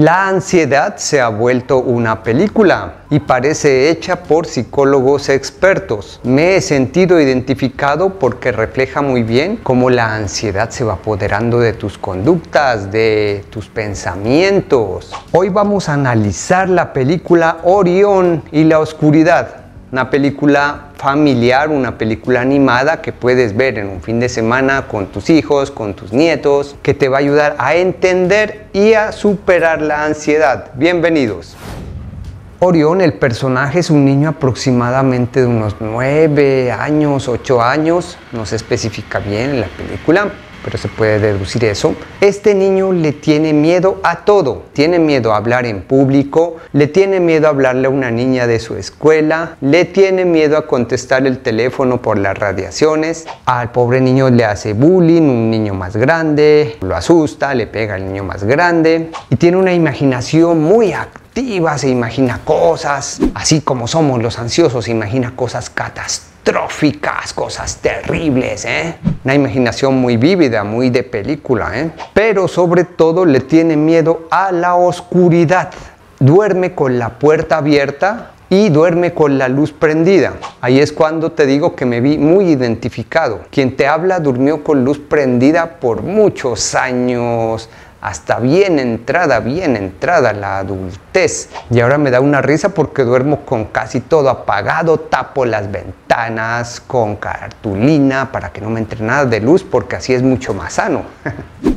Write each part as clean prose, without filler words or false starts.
La ansiedad se ha vuelto una película y parece hecha por psicólogos expertos. Me he sentido identificado porque refleja muy bien cómo la ansiedad se va apoderando de tus conductas, de tus pensamientos. Hoy vamos a analizar la película Orión y la Oscuridad, una película familiar, una película animada que puedes ver en un fin de semana con tus hijos, con tus nietos, que te va a ayudar a entender y a superar la ansiedad. Bienvenidos. Orión, el personaje, es un niño aproximadamente de unos 9 años, 8 años, no se especifica bien en la película, pero se puede deducir eso. Este niño le tiene miedo a todo. Tiene miedo a hablar en público, le tiene miedo a hablarle a una niña de su escuela, le tiene miedo a contestar el teléfono por las radiaciones. Al pobre niño le hace bullying un niño más grande, lo asusta, le pega al niño más grande y tiene una imaginación muy activa, se imagina cosas, así como somos los ansiosos, se imagina cosas catastróficas, cosas terribles, Una imaginación muy vívida, muy de película, Pero sobre todo le tiene miedo a la oscuridad. Duerme con la puerta abierta y duerme con la luz prendida. Ahí es cuando te digo que me vi muy identificado. Quien te habla durmió con luz prendida por muchos años, hasta bien entrada la adultez, y ahora me da una risa porque duermo con casi todo apagado, tapo las ventanas con cartulina para que no me entre nada de luz, porque así es mucho más sano.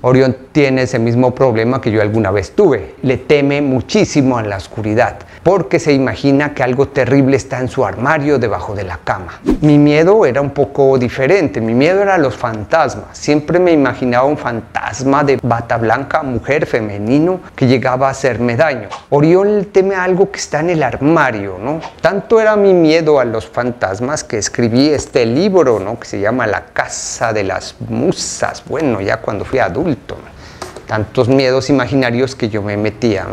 Orión tiene ese mismo problema que yo alguna vez tuve. Le teme muchísimo a la oscuridad porque se imagina que algo terrible está en su armario, debajo de la cama. Mi miedo era un poco diferente. Mi miedo era a los fantasmas. Siempre me imaginaba un fantasma de bata blanca, mujer, femenino, que llegaba a hacerme daño. Orión teme algo que está en el armario, Tanto era mi miedo a los fantasmas que escribí este libro, que se llama La Casa de las Musas. Bueno, ya cuando fui adulto, tantos miedos imaginarios que yo me metía,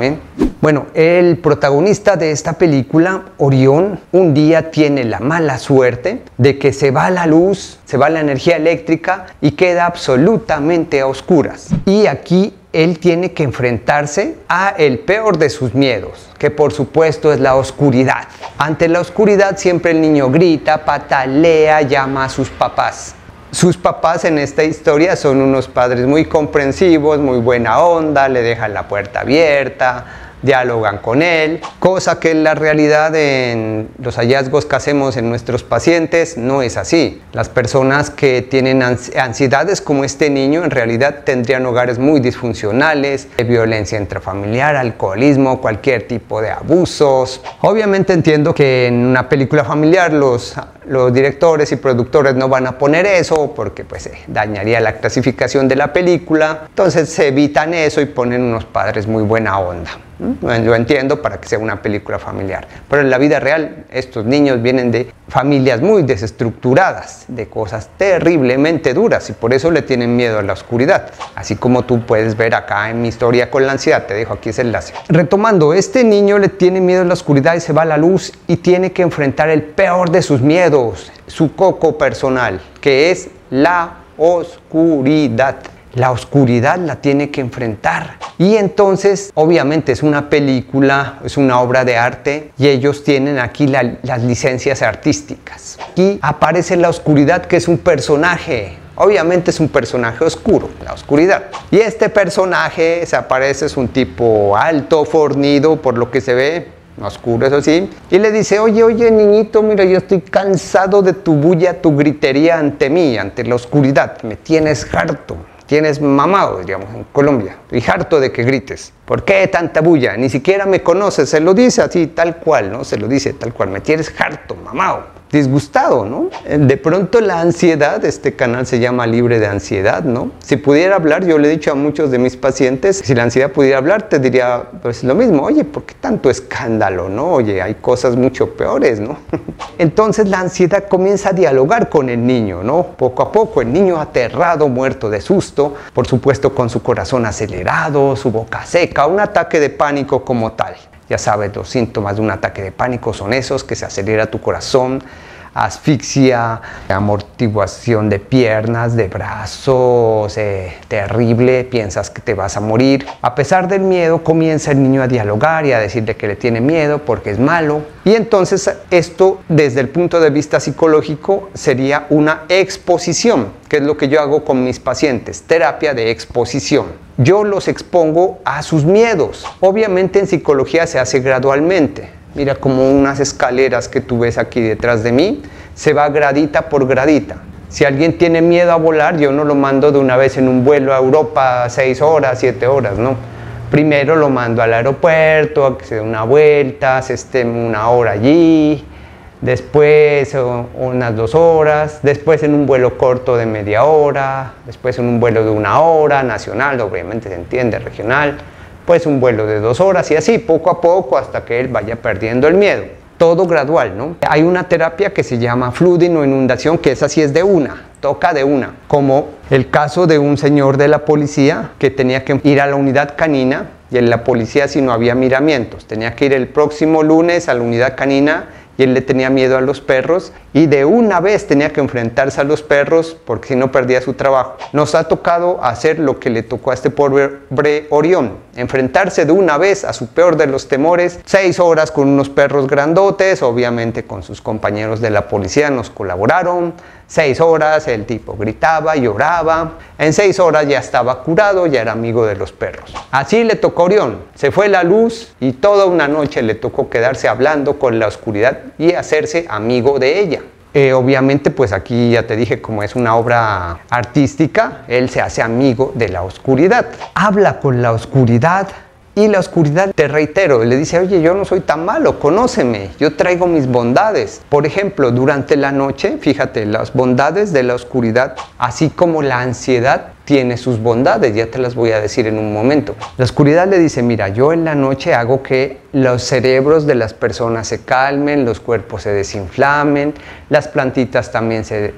Bueno, el protagonista de esta película, Orión, un día tiene la mala suerte de que se va la luz, se va la energía eléctrica y queda absolutamente a oscuras. Y aquí él tiene que enfrentarse a el peor de sus miedos, que por supuesto es la oscuridad. Ante la oscuridad siempre el niño grita, patalea, llama a sus papás. Sus papás en esta historia son unos padres muy comprensivos, muy buena onda, le dejan la puerta abierta, dialogan con él, cosa que en la realidad, en los hallazgos que hacemos en nuestros pacientes, no es así. Las personas que tienen ansiedades como este niño en realidad tendrían hogares muy disfuncionales, de violencia intrafamiliar, alcoholismo, cualquier tipo de abusos. Obviamente entiendo que en una película familiar los directores y productores no van a poner eso porque pues dañaría la clasificación de la película, entonces se evitan eso y ponen unos padres muy buena onda. Lo entiendo, para que sea una película familiar, pero en la vida real estos niños vienen de familias muy desestructuradas, de cosas terriblemente duras, y por eso le tienen miedo a la oscuridad, así como tú puedes ver acá en mi historia con la ansiedad. Te dejo aquí ese enlace. Retomando, este niño le tiene miedo a la oscuridad y se va a la luz y tiene que enfrentar el peor de sus miedos, su coco personal, que es la oscuridad. La oscuridad la tiene que enfrentar. Y entonces, obviamente, es una película, es una obra de arte, y ellos tienen aquí las licencias artísticas. Aquí aparece la oscuridad, que es un personaje. Obviamente es un personaje oscuro, la oscuridad. Y este personaje se aparece, es un tipo alto, fornido, por lo que se ve, oscuro eso sí, y le dice: oye niñito, mira, yo estoy cansado de tu bulla, tu gritería ante mí, ante la oscuridad. Me tienes harto. Tienes mamado, digamos, en Colombia. Y harto de que grites. ¿Por qué tanta bulla? Ni siquiera me conoces. Se lo dice así, tal cual, Se lo dice tal cual. Me tienes harto, mamado. Disgustado, De pronto la ansiedad, este canal se llama Libre de Ansiedad, Si pudiera hablar, yo le he dicho a muchos de mis pacientes, si la ansiedad pudiera hablar, te diría pues lo mismo. Oye, ¿por qué tanto escándalo, Oye, hay cosas mucho peores, Entonces la ansiedad comienza a dialogar con el niño, Poco a poco, el niño aterrado, muerto de susto, por supuesto con su corazón acelerado, su boca seca, un ataque de pánico como tal. Ya sabes, los síntomas de un ataque de pánico son esos: que se acelera tu corazón, asfixia, amortiguación de piernas, de brazos, terrible, piensas que te vas a morir. A pesar del miedo, comienza el niño a dialogar y a decirle que le tiene miedo porque es malo. Y entonces esto, desde el punto de vista psicológico, sería una exposición, que es lo que yo hago con mis pacientes, terapia de exposición. Yo los expongo a sus miedos. Obviamente en psicología se hace gradualmente. Mira, como unas escaleras que tú ves aquí detrás de mí, se va gradita por gradita. Si alguien tiene miedo a volar, yo no lo mando de una vez en un vuelo a Europa 6 horas, 7 horas, no. Primero lo mando al aeropuerto, a que se dé una vuelta, se esté una hora allí, después unas 2 horas, después en un vuelo corto de media hora, después en un vuelo de 1 hora, nacional, obviamente se entiende, regional, pues un vuelo de 2 horas y así, poco a poco, hasta que él vaya perdiendo el miedo. Todo gradual, ¿no? Hay una terapia que se llama flooding o inundación, que esa sí es de una, toca de una. Como el caso de un señor de la policía que tenía que ir a la unidad canina, y en la policía si no había miramientos, tenía que ir el próximo lunes a la unidad canina, y él le tenía miedo a los perros y de una vez tenía que enfrentarse a los perros porque si no perdía su trabajo. Nos ha tocado hacer lo que le tocó a este pobre Orión, enfrentarse de una vez a su peor de los temores, 6 horas con unos perros grandotes, obviamente con sus compañeros de la policía nos colaboraron, 6 horas, el tipo gritaba, lloraba, en 6 horas ya estaba curado, ya era amigo de los perros. Así le tocó a Orión, se fue la luz y toda una noche le tocó quedarse hablando con la oscuridad y hacerse amigo de ella. Obviamente, pues aquí ya te dije, como es una obra artística, él se hace amigo de la oscuridad. Habla con la oscuridad y la oscuridad, te reitero, le dice, oye, yo no soy tan malo, conóceme, yo traigo mis bondades. Por ejemplo, durante la noche, fíjate, las bondades de la oscuridad, así como la ansiedad, tiene sus bondades, ya te las voy a decir en un momento. La oscuridad le dice, mira, yo en la noche hago que los cerebros de las personas se calmen, los cuerpos se desinflamen, las plantitas también se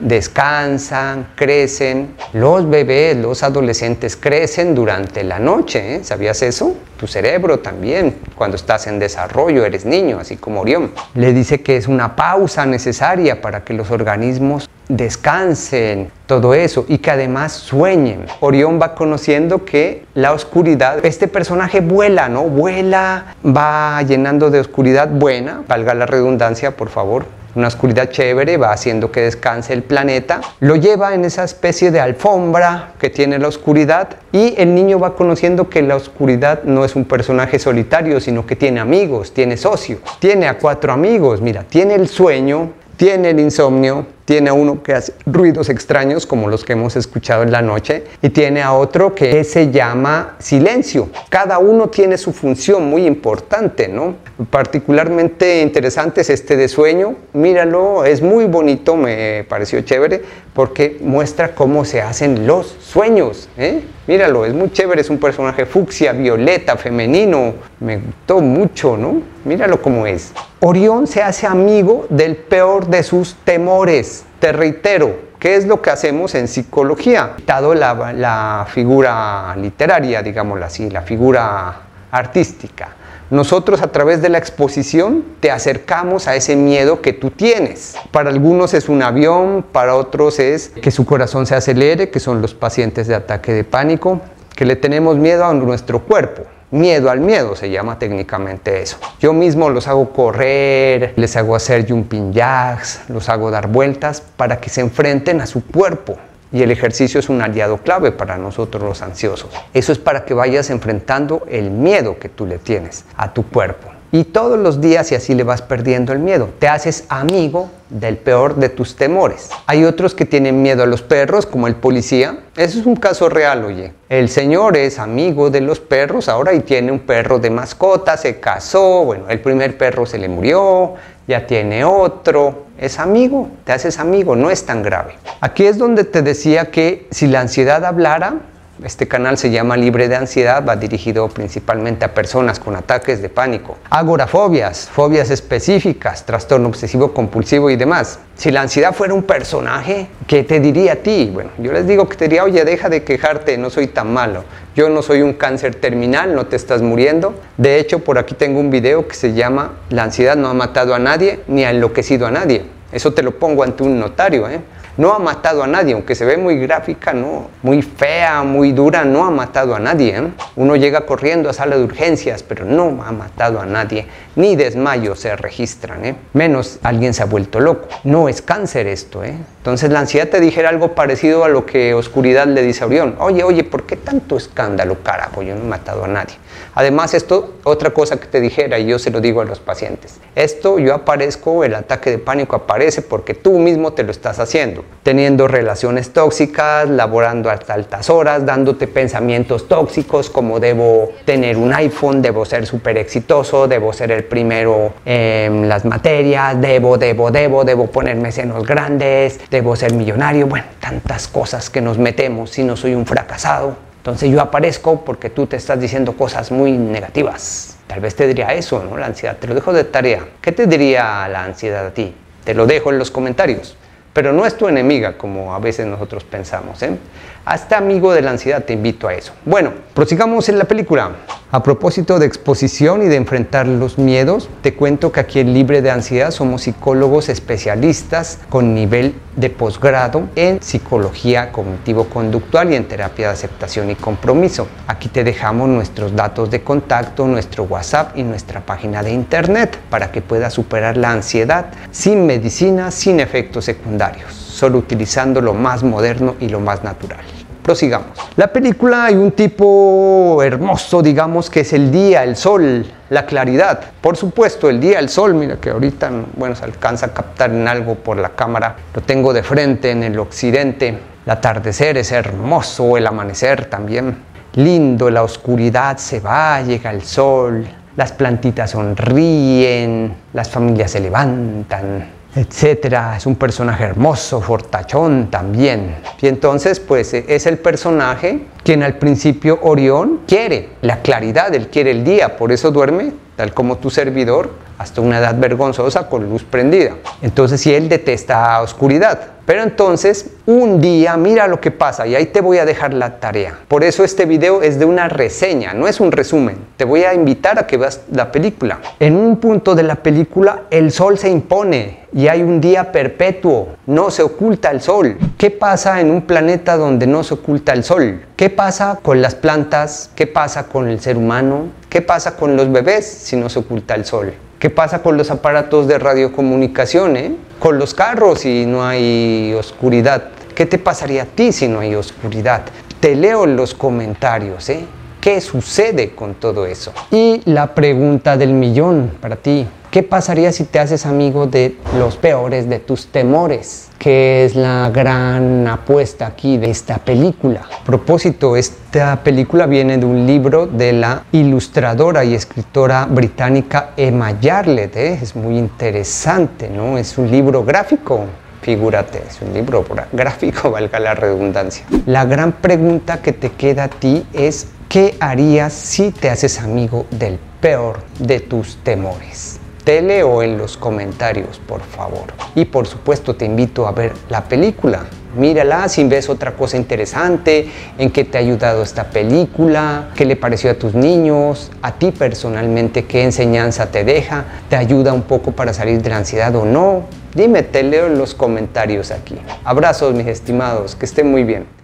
descansan, crecen, los bebés, los adolescentes crecen durante la noche, ¿eh? ¿Sabías eso? Tu cerebro también, cuando estás en desarrollo, eres niño, así como Orión. Le dice que es una pausa necesaria para que los organismos descansen, todo eso, y que además sueñen. Orión va conociendo que la oscuridad, este personaje vuela, ¿no? Vuela, va llenando de oscuridad buena, valga la redundancia, por favor, una oscuridad chévere, va haciendo que descanse el planeta, lo lleva en esa especie de alfombra que tiene la oscuridad y el niño va conociendo que la oscuridad no es un personaje solitario, sino que tiene amigos, tiene socios, tiene a 4 amigos, mira, tiene el sueño, tiene el insomnio, tiene a uno que hace ruidos extraños como los que hemos escuchado en la noche y tiene a otro que se llama silencio. Cada uno tiene su función muy importante, ¿no? Particularmente interesante es este de sueño. Míralo, es muy bonito, me pareció chévere porque muestra cómo se hacen los sueños, ¿eh? Míralo, es muy chévere, es un personaje fucsia, violeta, femenino. Me gustó mucho, ¿no? Míralo cómo es. Orión se hace amigo del peor de sus temores. Te reitero, ¿qué es lo que hacemos en psicología? Dado la figura literaria, digámoslo así, la figura artística. Nosotros a través de la exposición te acercamos a ese miedo que tú tienes. Para algunos es un avión, para otros es que su corazón se acelere, que son los pacientes de ataque de pánico, que le tenemos miedo a nuestro cuerpo. Miedo al miedo se llama técnicamente eso. Yo mismo los hago correr, les hago hacer jumping jacks, los hago dar vueltas para que se enfrenten a su cuerpo. Y el ejercicio es un aliado clave para nosotros los ansiosos. Eso es para que vayas enfrentando el miedo que tú le tienes a tu cuerpo. Y todos los días, y así le vas perdiendo el miedo, te haces amigo del peor de tus temores. Hay otros que tienen miedo a los perros, como el policía. Eso es un caso real, oye. El señor es amigo de los perros ahora y tiene un perro de mascota, se casó, bueno, el primer perro se le murió, ya tiene otro. Es amigo, te haces amigo, no es tan grave. Aquí es donde te decía que si la ansiedad hablara, este canal se llama Libre de Ansiedad, va dirigido principalmente a personas con ataques de pánico, agorafobias, fobias específicas, trastorno obsesivo compulsivo y demás. Si la ansiedad fuera un personaje, ¿qué te diría a ti? Bueno, yo les digo que te diría, oye, deja de quejarte, no soy tan malo. Yo no soy un cáncer terminal, no te estás muriendo. De hecho, por aquí tengo un video que se llama La ansiedad no ha matado a nadie, ni ha enloquecido a nadie. Eso te lo pongo ante un notario, ¿eh? No ha matado a nadie, aunque se ve muy gráfica, no, muy fea, muy dura, no ha matado a nadie, ¿eh? Uno llega corriendo a sala de urgencias, pero no ha matado a nadie, ni desmayos se registran, ¿eh? Menos alguien se ha vuelto loco. No es cáncer esto, ¿eh? Entonces la ansiedad te dijera algo parecido a lo que Oscuridad le dice a Orión. Oye, oye, ¿por qué tanto escándalo, carajo? Yo no he matado a nadie. Además, esto, otra cosa que te dijera, y yo se lo digo a los pacientes, esto yo aparezco, el ataque de pánico aparece porque tú mismo te lo estás haciendo. Teniendo relaciones tóxicas, laborando hasta altas horas, dándote pensamientos tóxicos como debo tener un iPhone, debo ser súper exitoso, debo ser el primero en las materias, debo ponerme senos grandes, debo ser millonario, bueno, tantas cosas que nos metemos si no soy un fracasado. Entonces yo aparezco porque tú te estás diciendo cosas muy negativas. Tal vez te diría eso, ¿no? La ansiedad, te lo dejo de tarea. ¿Qué te diría la ansiedad a ti? Te lo dejo en los comentarios. Pero no es tu enemiga, como a veces nosotros pensamos, ¿eh? Hasta amigo de la ansiedad te invito a eso. Bueno, prosigamos en la película. A propósito de exposición y de enfrentar los miedos, te cuento que aquí en Libre de Ansiedad somos psicólogos especialistas con nivel de posgrado en psicología cognitivo-conductual y en terapia de aceptación y compromiso. Aquí te dejamos nuestros datos de contacto, nuestro WhatsApp y nuestra página de internet para que puedas superar la ansiedad sin medicina, sin efectos secundarios, solo utilizando lo más moderno y lo más natural. Prosigamos. La película, hay un tipo hermoso, digamos, que es el día, el sol, la claridad. Por supuesto, el día, el sol, mira que ahorita, bueno, se alcanza a captar en algo por la cámara. Lo tengo de frente en el occidente. El atardecer es hermoso, el amanecer también. Lindo, la oscuridad se va, llega el sol. Las plantitas sonríen, las familias se levantan, etcétera. Es un personaje hermoso, fortachón también. Y entonces, pues, es el personaje quien al principio Orión quiere la claridad, él quiere el día, por eso duerme, tal como tu servidor, hasta una edad vergonzosa con luz prendida. Entonces, si él detesta oscuridad, pero entonces un día mira lo que pasa, y ahí te voy a dejar la tarea. Por eso este video es de una reseña, no es un resumen. Te voy a invitar a que veas la película. En un punto de la película el sol se impone y hay un día perpetuo, no se oculta el sol. ¿Qué pasa en un planeta donde no se oculta el sol? ¿Qué pasa con las plantas? ¿Qué pasa con el ser humano? ¿Qué pasa con los bebés si no se oculta el sol? ¿Qué pasa con los aparatos de radiocomunicación, eh? Con los carros si no hay oscuridad. ¿Qué te pasaría a ti si no hay oscuridad? Te leo los comentarios, ¿eh? ¿Qué sucede con todo eso? Y la pregunta del millón para ti. ¿Qué pasaría si te haces amigo de los peores de tus temores? Que es la gran apuesta aquí de esta película. A propósito, esta película viene de un libro de la ilustradora y escritora británica Emma Yarlett, ¿eh? Es muy interesante, ¿no? Es un libro gráfico. Figúrate, es un libro gráfico, valga la redundancia. La gran pregunta que te queda a ti es ¿qué harías si te haces amigo del peor de tus temores? Te leo en los comentarios, por favor. Y por supuesto te invito a ver la película. Mírala si ves otra cosa interesante, en qué te ha ayudado esta película, qué le pareció a tus niños, a ti personalmente, qué enseñanza te deja, te ayuda un poco para salir de la ansiedad o no. Dime, te leo en los comentarios aquí. Abrazos, mis estimados, que estén muy bien.